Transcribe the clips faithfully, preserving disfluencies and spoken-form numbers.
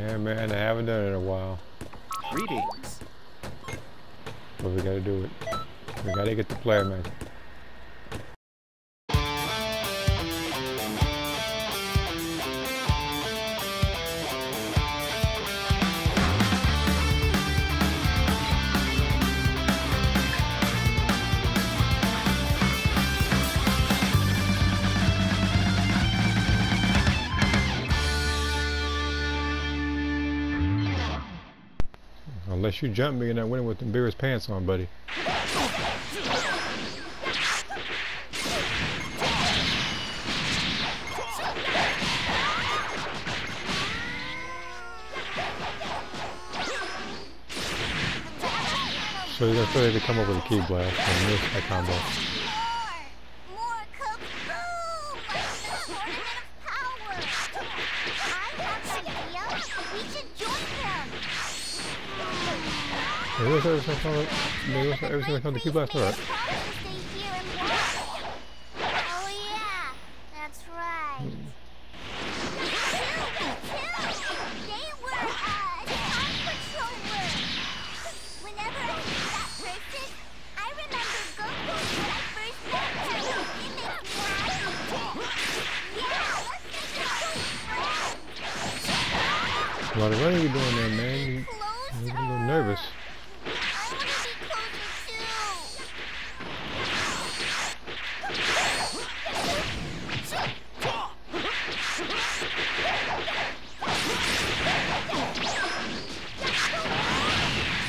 Yeah, man, I haven't done it in a while. Greetings. But we gotta do it. We gotta get the player, man. Unless you jump me and I win with the Beerus pants on, buddy. So you're gonna try to come up with a key blast and miss that combo. Every time I come to, every time I come to Key Blast, alright. Oh yeah, that's right. They were uh, time patrollers. Whenever I see that person, I remember Goku when I first met him. It makes me happy. Yeah, let's make it so fun. What are you doing there, man? You're a little nervous.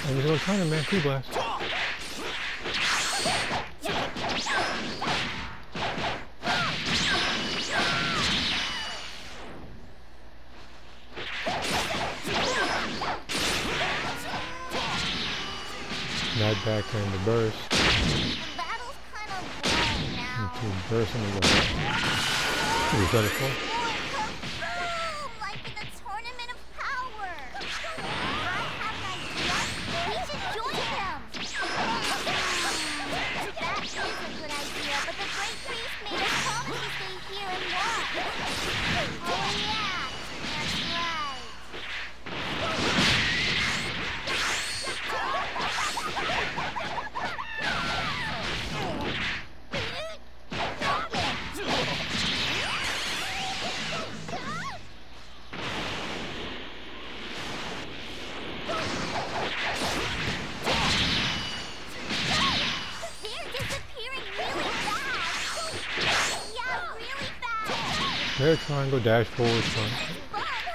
I'm trying to man, Key Blast. Not back in the burst. Into burst in the way. What is that for? There, triangle, dash forward, fun. Fun, huh?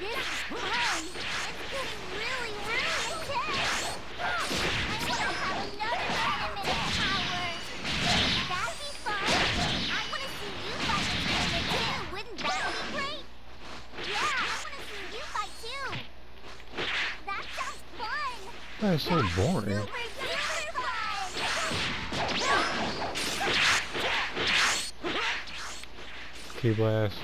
This is super fun! This is fun! It's getting really, really intense! I want to have another tournament of powers! That'd be fun! I want to see you fight the tournament too! Wouldn't that be great? Yeah, I want to see you fight too! That sounds fun! That is so boring. Key Blast.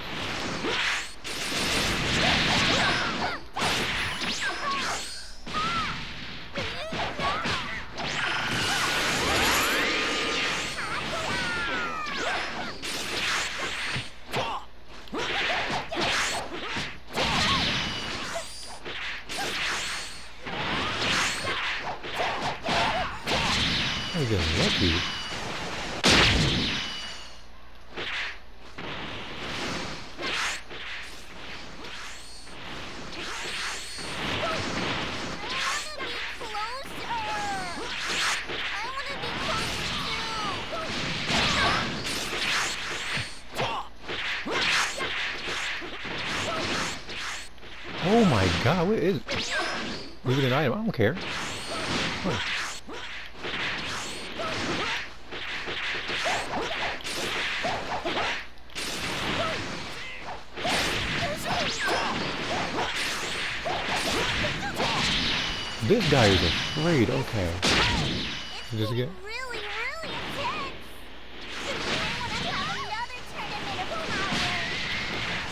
I got lucky. Oh my god, what is it? Leave it an item, I don't care. Huh. This guy is afraid, okay. Hey, just again. Really, really intense. I want to have another tournament of powers.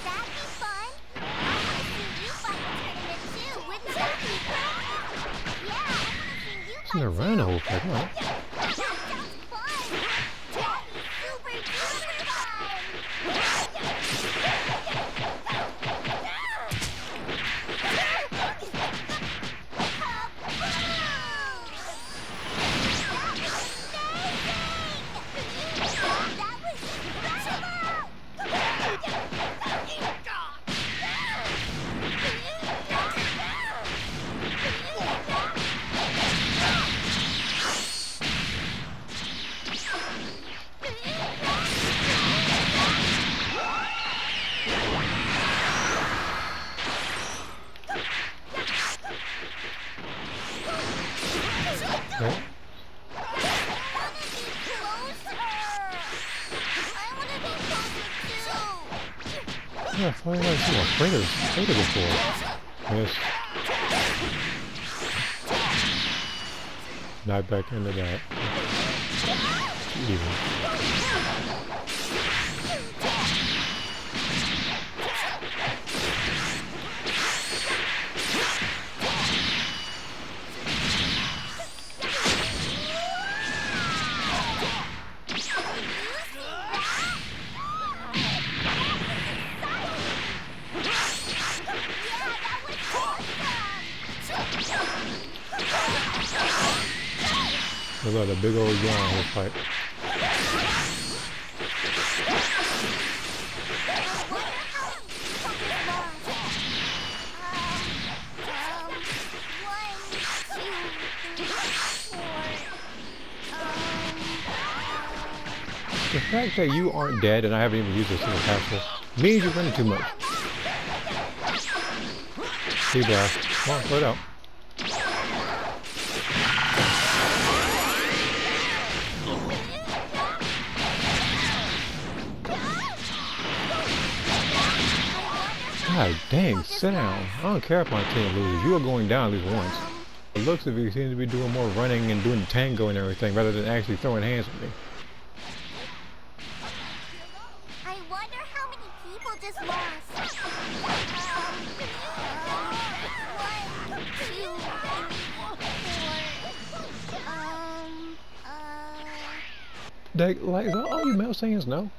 That'd be fun. I want to see you fight the tournament too. Wouldn't that be fun? Yeah, I want to see you fight the tournament too. That sounds fun. That'd be super, super fun. Yeah, why was I afraid of, afraid of this boy? Yes. Dive back into that. Look at that, a big old yawn in the fight. The fact that you aren't dead and I haven't even used this in the castle means you're running too much. See, guys. Come on, slow down. God dang, sit down. I don't care if my team loses. You are going down at least once. The looks of you seem to be doing more running and doing tango and everything rather than actually throwing hands with me. I wonder how many people just lost. Um, one, two, four, um, uh... They, like, is that all you male saying is no?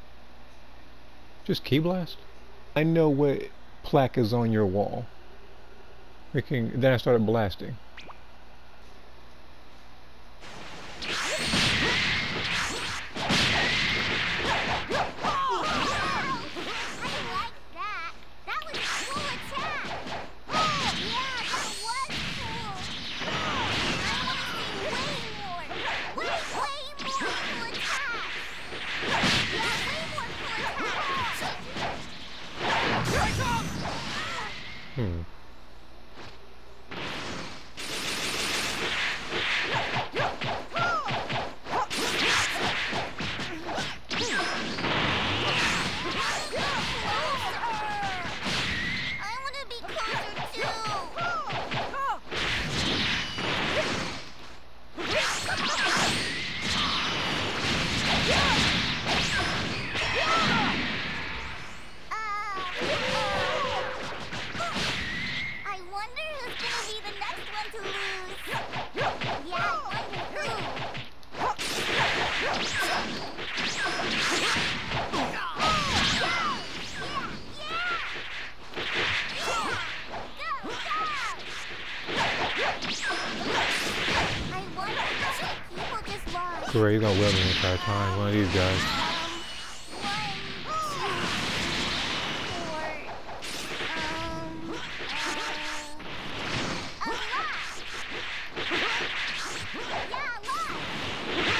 Just key blast? I know what plaque is on your wall. We can, then I started blasting. Hmm. Great, you're gonna web me the entire time, one of these guys.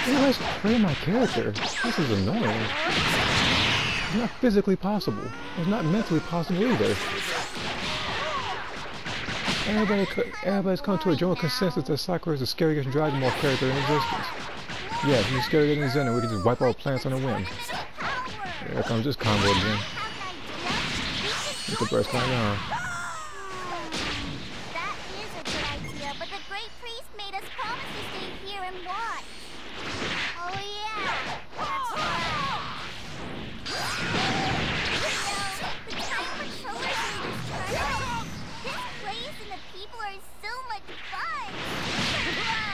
You guys play my character. This is annoying. It's not physically possible. It's not mentally possible either. Everybody, everybody's come to a general consensus that Sakura is the scariest Dragon Ball character in existence. Yeah, if you're scared of getting Xena, we can just wipe out plants on a whim. Here comes this combo again. Get the breast line on. That is a good idea, but the great priest made us promise to stay here and watch. Oh yeah, that's right. You know, the time patrol is returning. This place and the people are so much fun. Fun.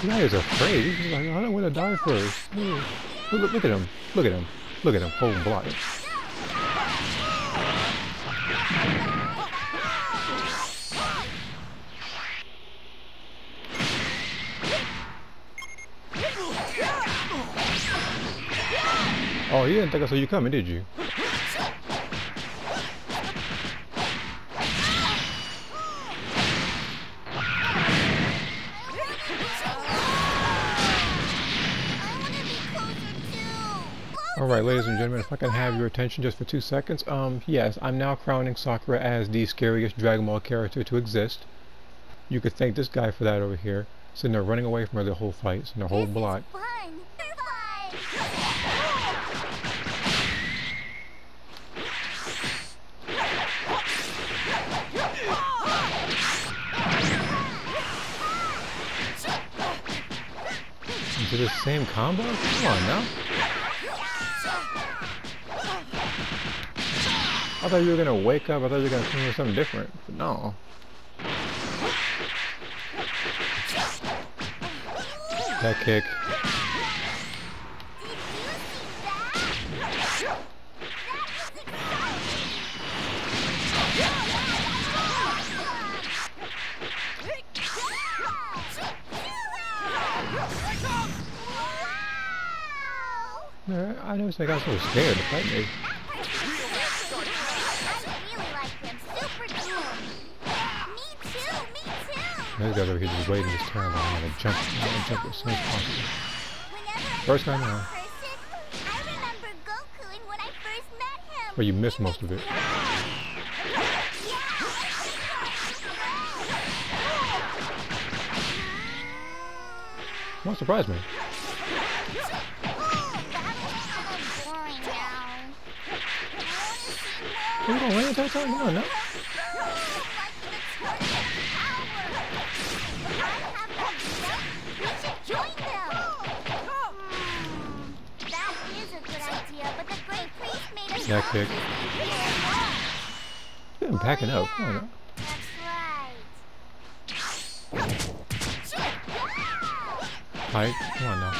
The guy is afraid. He's like, I don't know where to die first. Look, look, look at him. Look at him. Look at him. Hold and block. Oh, you didn't think I saw you coming, did you? I Alright, ladies and gentlemen, if I can have your attention just for two seconds. Um, yes, I'm now crowning Sakura as the scariest Dragon Ball character to exist. You could thank this guy for that over here. Sitting there running away from her the whole fight, and the whole block. Into the same combo? Come on now. I thought you were gonna wake up, I thought you were gonna come with something different, but no. That kick. No, I noticed I got so scared to fight me. Those guys over here just waiting this turn. I'm gonna jump, I'm gonna jump as soon as possible. First time now. But you missed most of it. Won't surprise me. Are you gonna win it that time? No, no. That kick. I'm packing up. Come on now. Right. Come on now.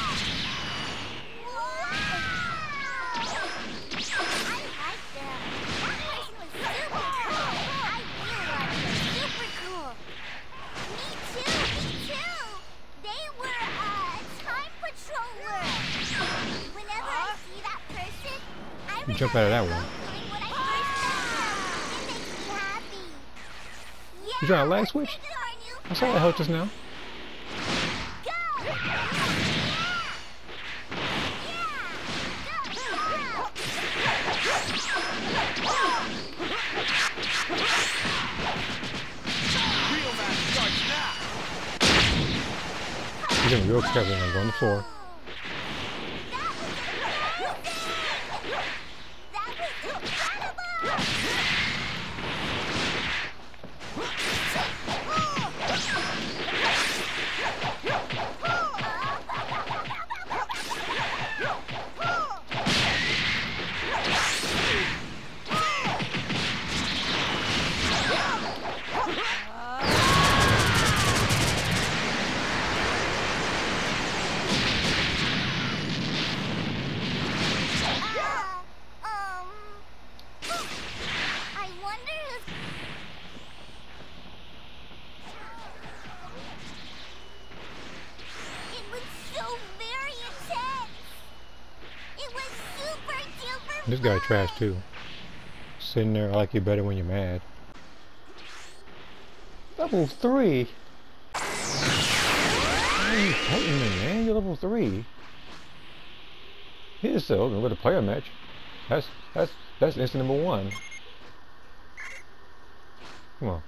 You jump out of that one. You trying to lag switch? I saw that help just now. You're getting real careful when I go on the floor. This guy trash too. Sitting there like you better when you're mad. Level three? Why are you fighting me, man? You're level three. Here's the open with a player match. That's that's that's instant number one. Come on.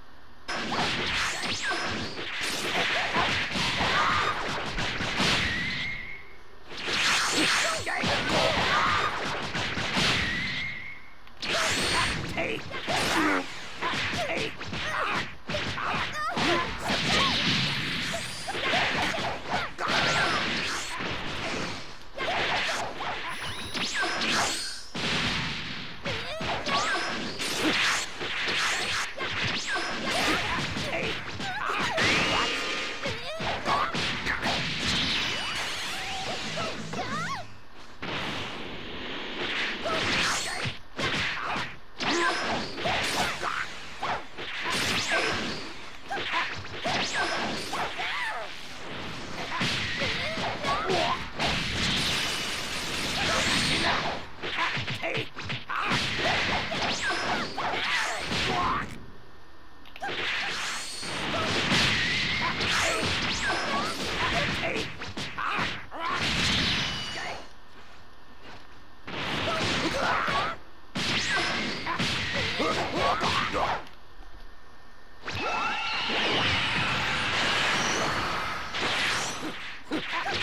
Go on.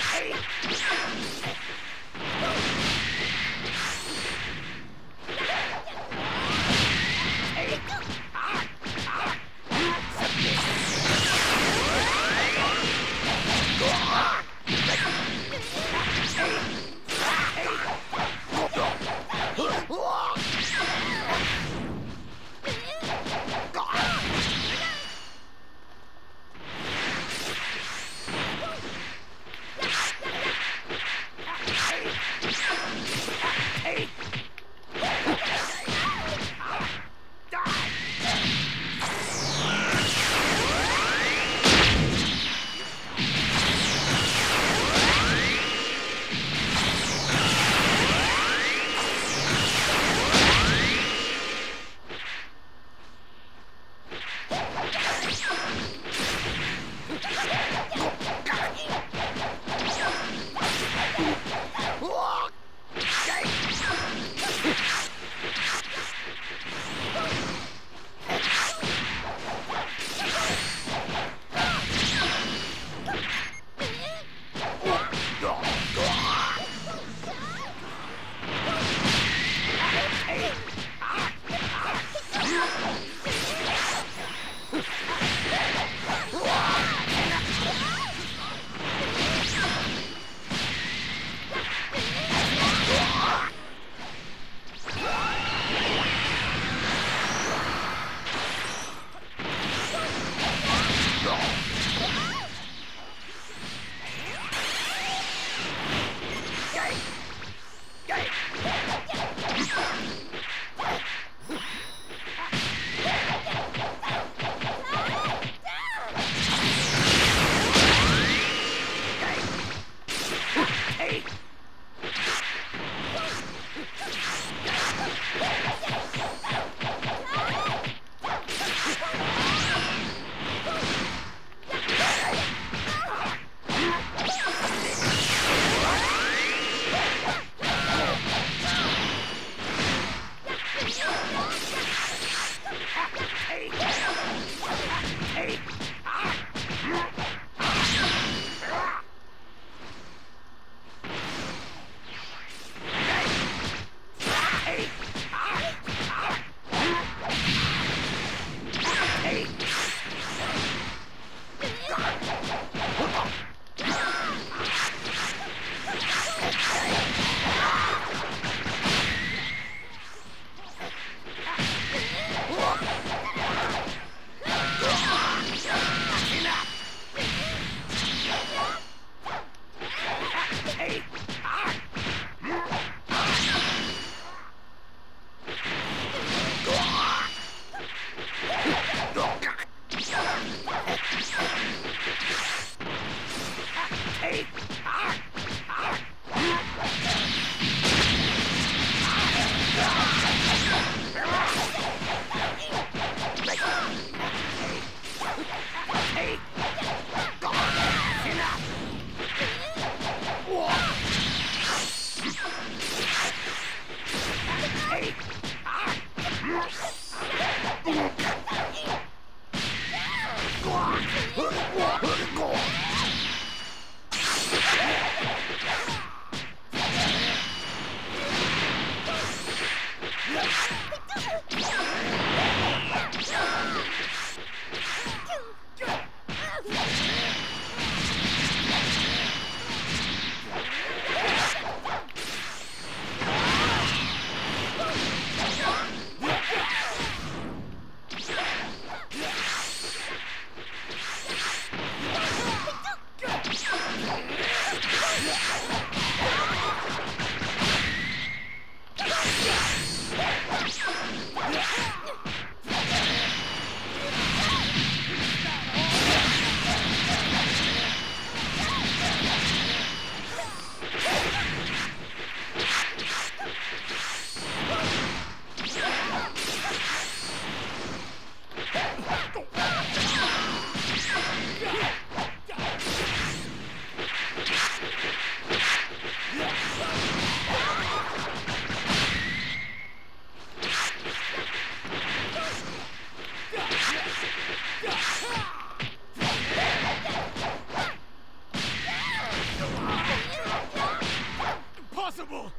unbelievable!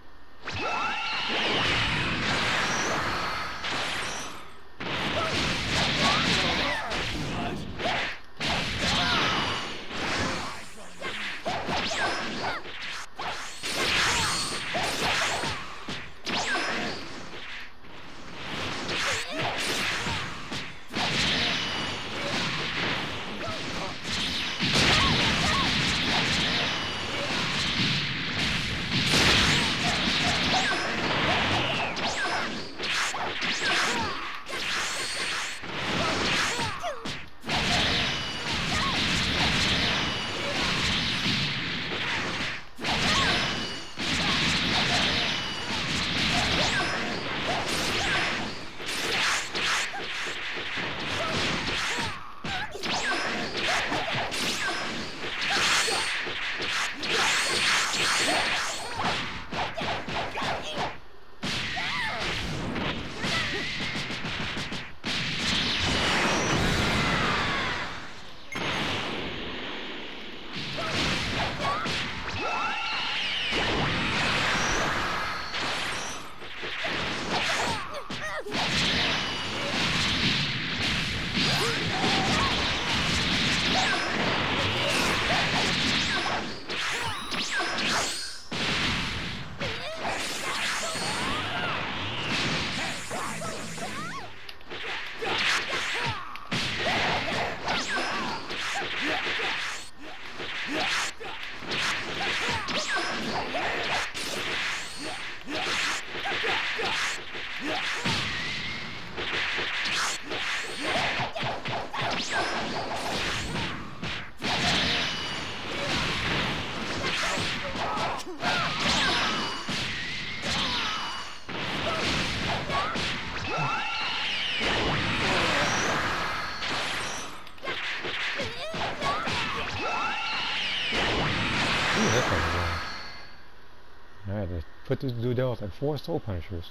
Put this dude out like four soul punishers.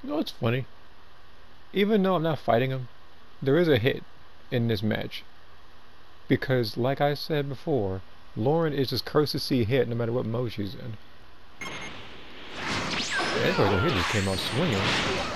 You know what's funny? Even though I'm not fighting him, there is a hit in this match. Because, like I said before, Lauren is just cursed to see hit no matter what mode she's in. That person here just came out swinging.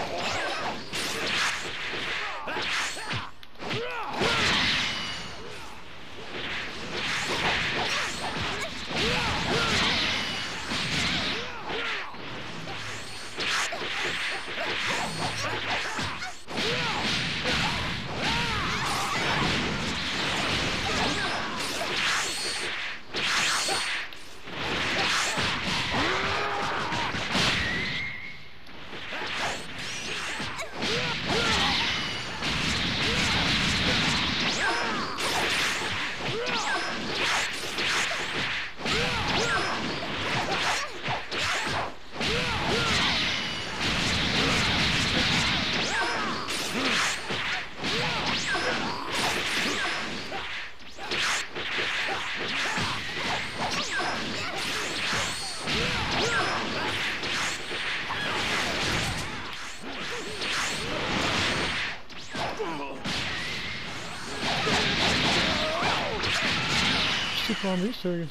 Are you serious?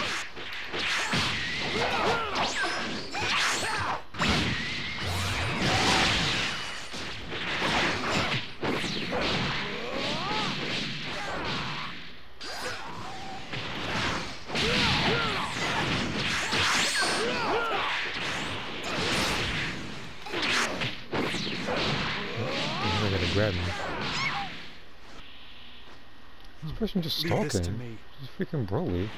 I'm gonna grab me. This person just stalking. Freaking Broly.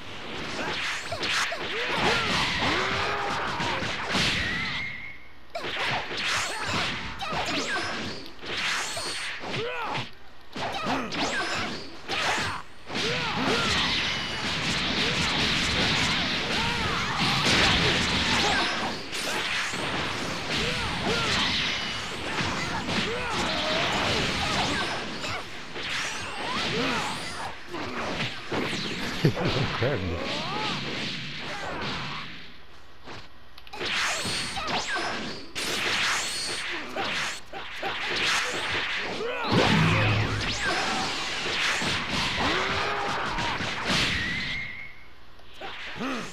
Hmm.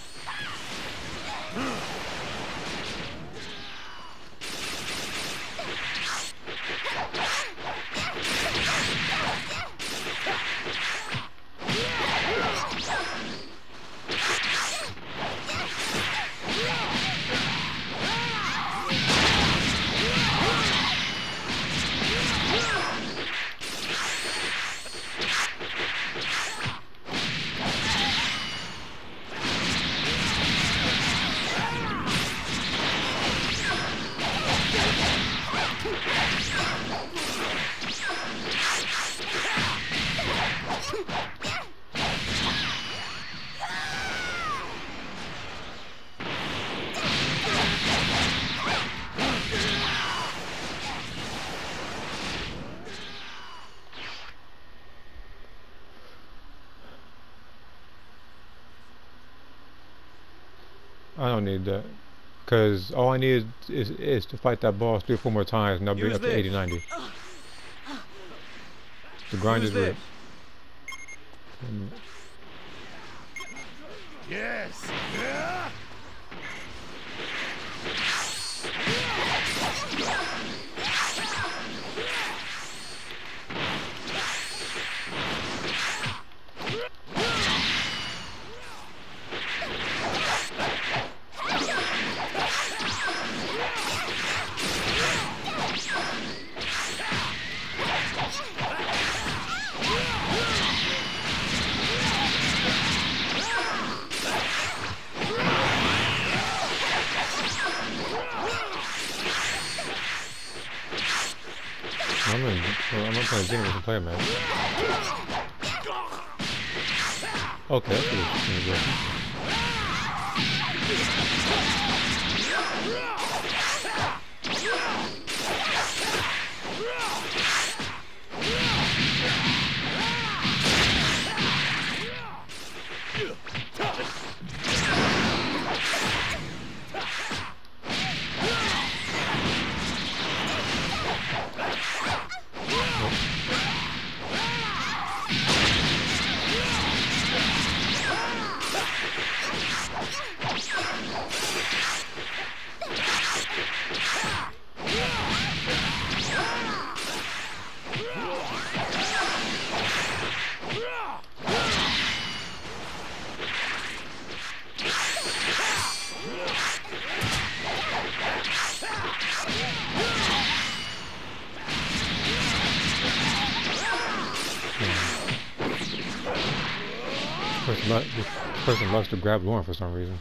I don't need that. Because all I need is, is to fight that boss three or four more times and I'll be up to eighty, ninety. The grind is real. Yes. Yeah. I'm not playing Jiren, I'm playing man. Okay, that's pretty good. This person loves to grab Lauren for some reason.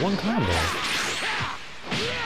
One combo. Hmm.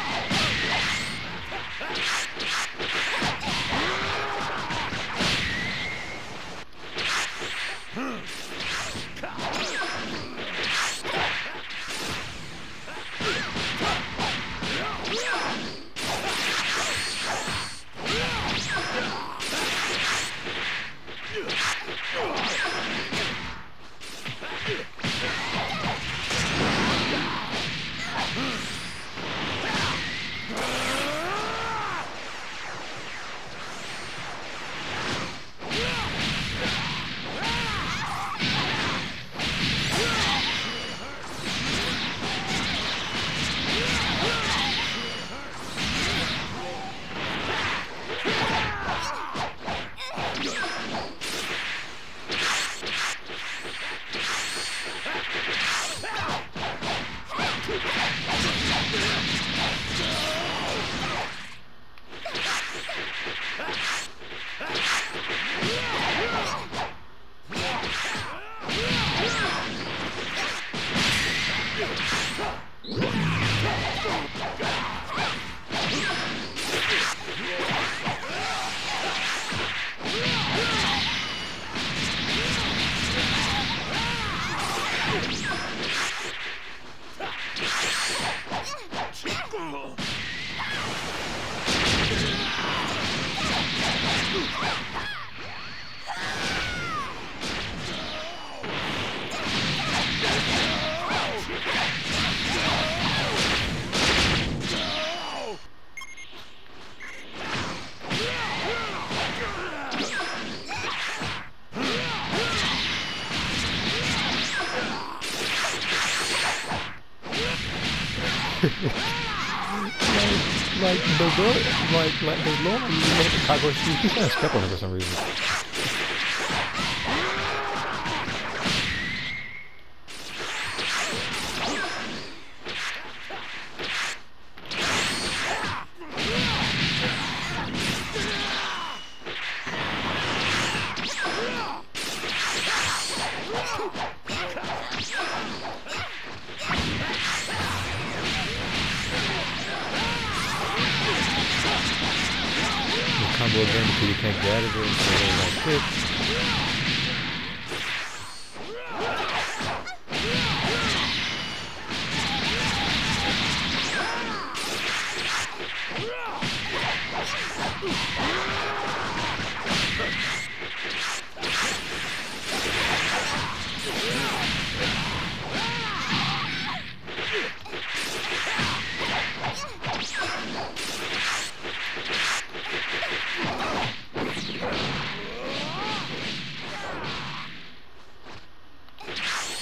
like the girl, like like the girl, I was she's gonna step on her for some reason. Combo again until you can't get out of it, so they like hit.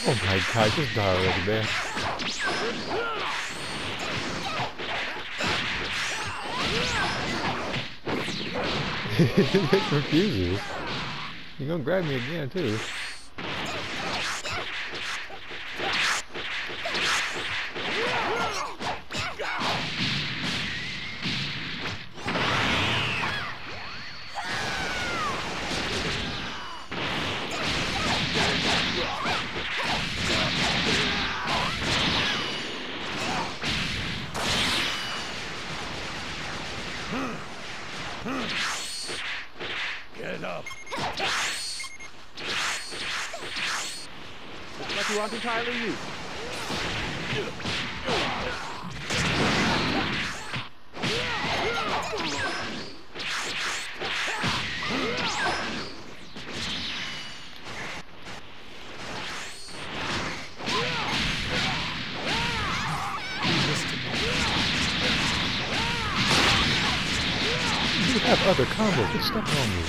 Oh my god, just die already, man. It refuses. You're gonna grab me again, too. Get up. Looks like you aren't entirely you. You have other combos, just step on me.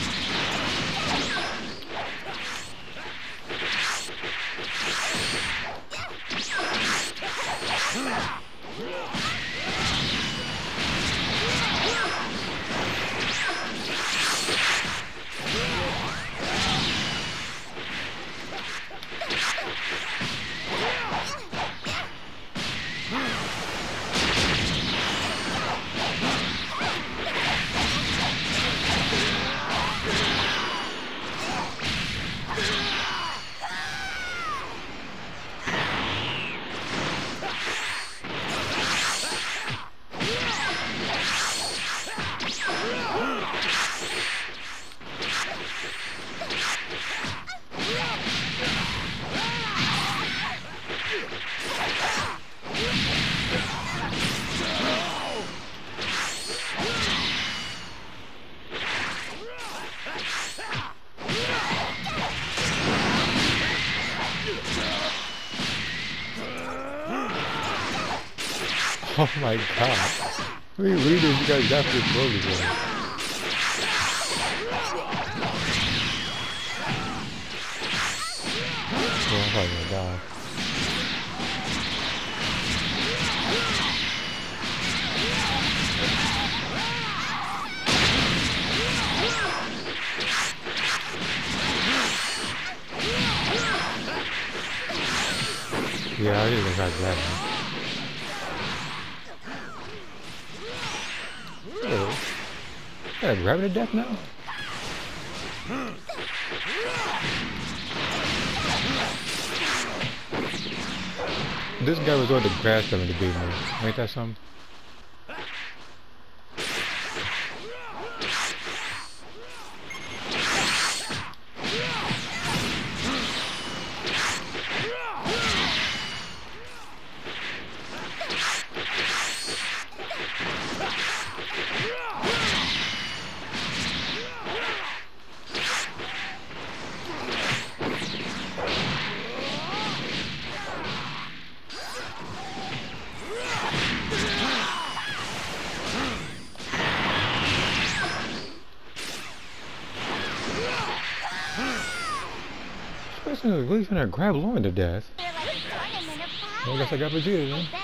Oh my god. How many leaders you guys got for Broly, bro? I'm probably gonna die. Yeah, I didn't got that one. Gotta grab it to death now? This guy was going to grasp them to beat me. Ain't that something? This person is really gonna grab Lauren to death. Well, I guess I got Vegeta then.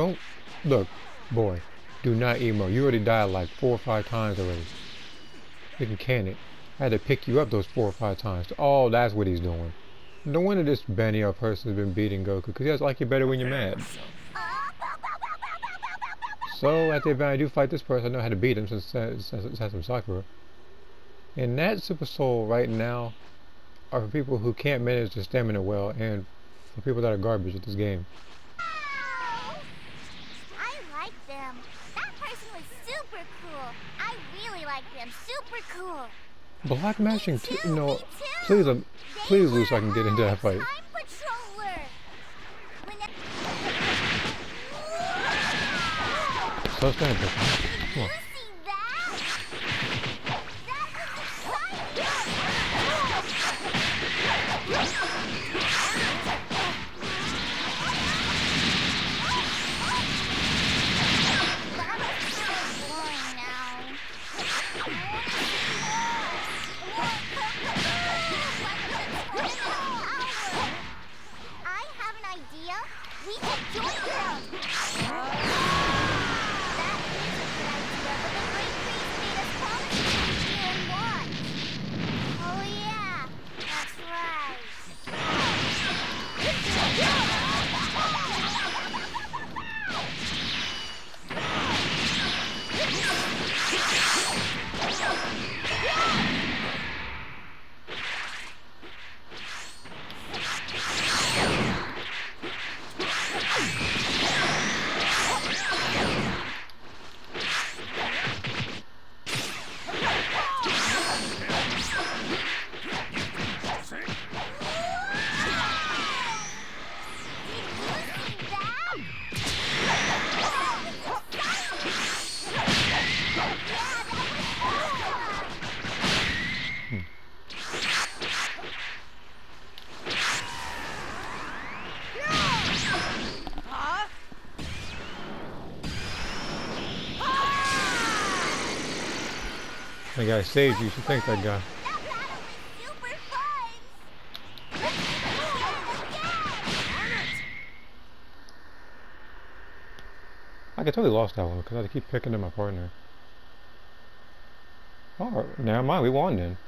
Don't look, boy. Do not emo. You already died like four or five times already. Freaking can it. I had to pick you up those four or five times. Oh, that's what he's doing. No wonder this Benio person has been beating Goku, because he doesn't like you better when you're mad. So at the event I do fight this person, I know how to beat him since it has some Sakura. And that Super Soul right now are for people who can't manage their stamina well and for people that are garbage at this game. Super cool. Block mashing too? No, too. please, um, please lose so I can get into that fight. So stand up. Come on. That guy saved you, so thank that guy. I could totally lost that one because I had to keep picking at my partner. Oh, never mind, we won then.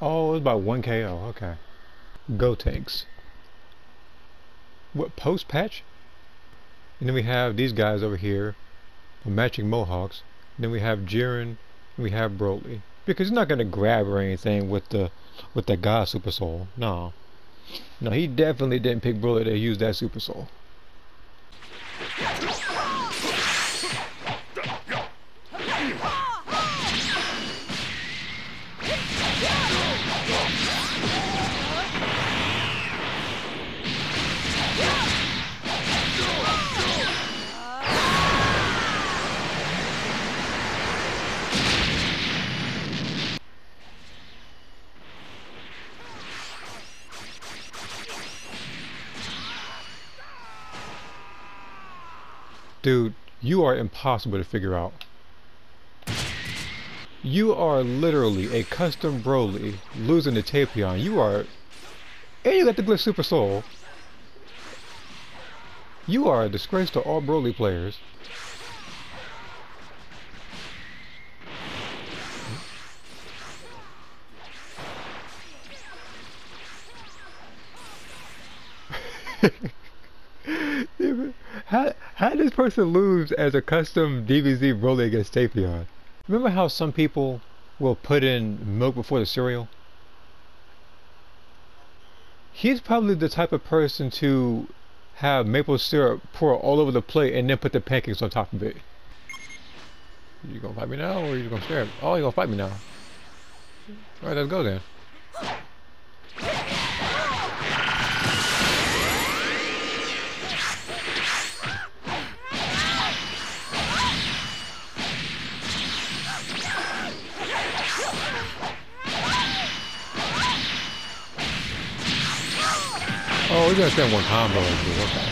Oh, it was about one K O, okay. Gotenks. What, post-patch? And then we have these guys over here, matching mohawks. Then we have Jiren, and we have Broly. Because he's not gonna grab or anything with the with the God Super Soul. No. No, he definitely didn't pick Broly to use that Super Soul. Dude, you are impossible to figure out. You are literally a custom Broly losing to Tapion. You are, and you got the Glitch Super Soul. You are a disgrace to all Broly players. How, how did this person lose as a custom D B Z Broly against Tapion? Remember how some people will put in milk before the cereal? He's probably the type of person to have maple syrup pour all over the plate and then put the pancakes on top of it. You gonna fight me now or you gonna stare at me? Oh, you gonna fight me now. Alright, let's go then. Oh, we're gonna send one combo into it, okay.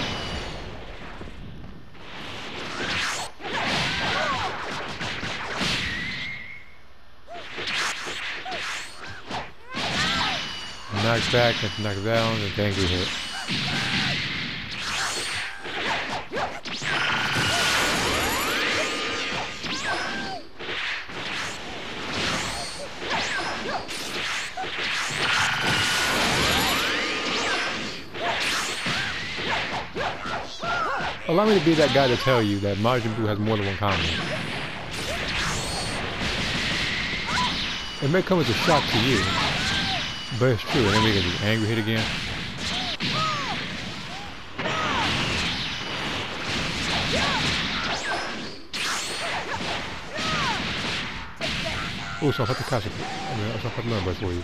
Knock back, knock down, and angry hit. Allow me to be that guy to tell you that Majin Buu has more than one combo. It may come as a shock to you, but it's true. And then we get the angry hit again. Oh, so I'm about to catch it. I mean, I'm about to learn for you.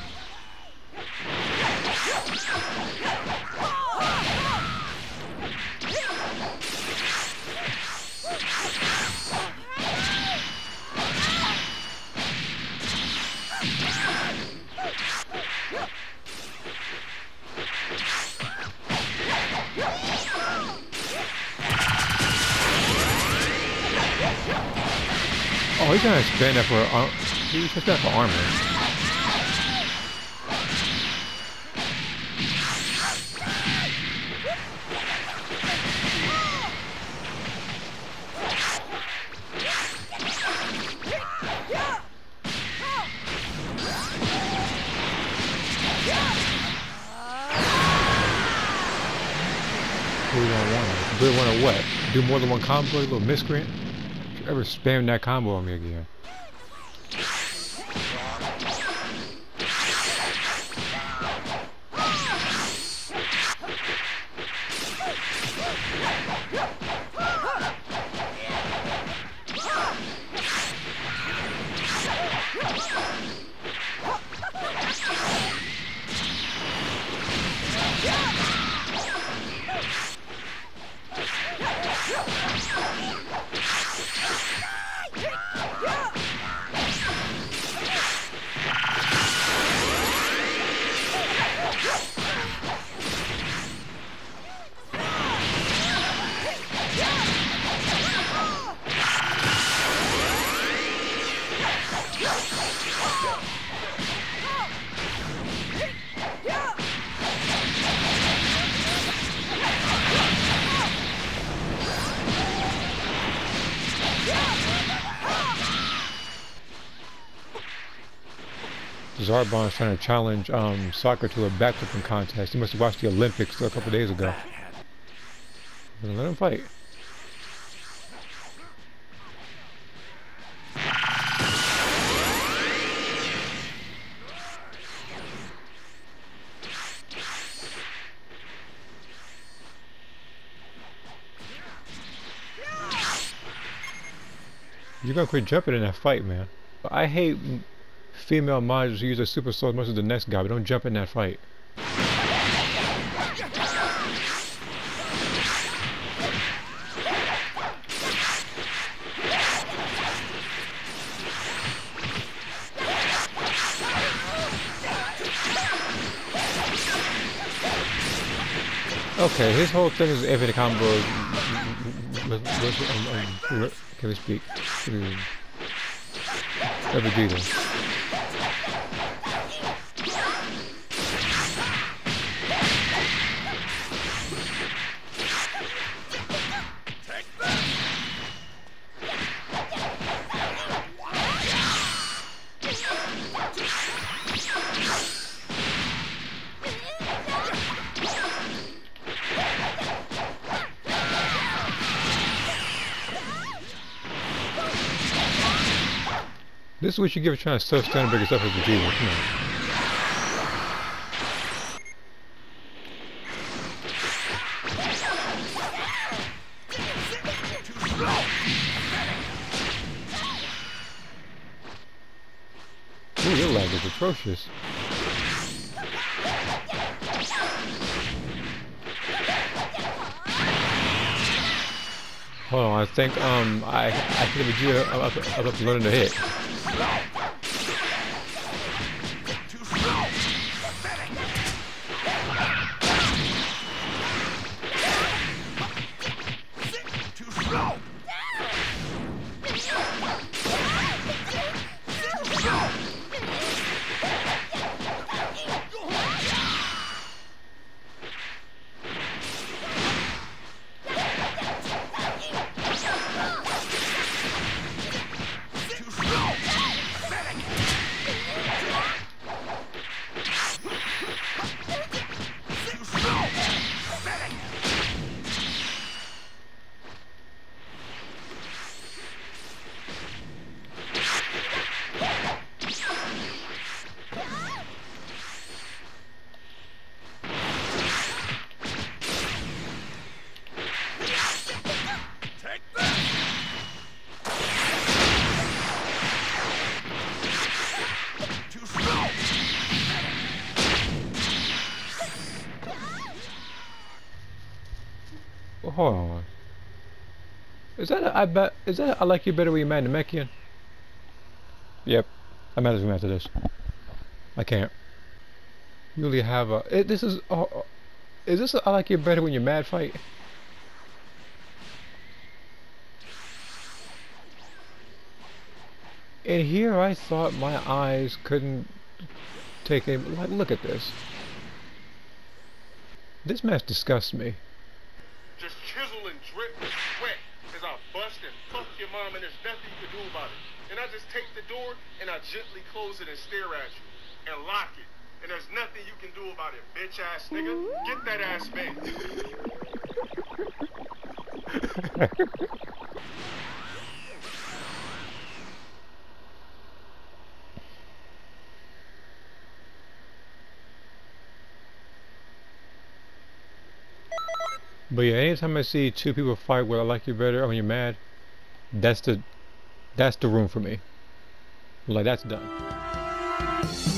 Oh, he's gonna expand that for uh, he's just that for armor. We don't want it. Do we want to what? Do more than one combo, a little miscreant? Ever spam that combo on me again. Zarbon is trying to challenge um, Sokka to a backflipping contest. He must have watched the Olympics a couple days ago. Let him fight. You're gonna quit jumping in that fight, man. I hate female Majins who use their super soul as much as the next guy, but don't jump in that fight. Okay, his whole thing is infinite combos. Can we speak? Vegeta. This is what you give a trying to stuff Steinberg yourself as a Vegeta. Come on. Ooh, your lag is atrocious. Hold on, I think um I I think Vegeta I'm up, I'm up to learning to hit. hold on. Is that a, I bet, is that a, I like you better when you mad Namekian? Yep, I might as well after this. I can't. You only have a, it, this is, uh, is this a, I like you better when you're mad fight? And here I thought my eyes couldn't take a, like, look at this. This match disgusts me. Just chisel and drip and sweat as I bust and fuck your mom and there's nothing you can do about it. And I just take the door and I gently close it and stare at you and lock it. And there's nothing you can do about it, bitch ass nigga. Get that ass back. But yeah, anytime I see two people fight where I like you better or when you're mad, that's the that's the room for me. Like, that's done.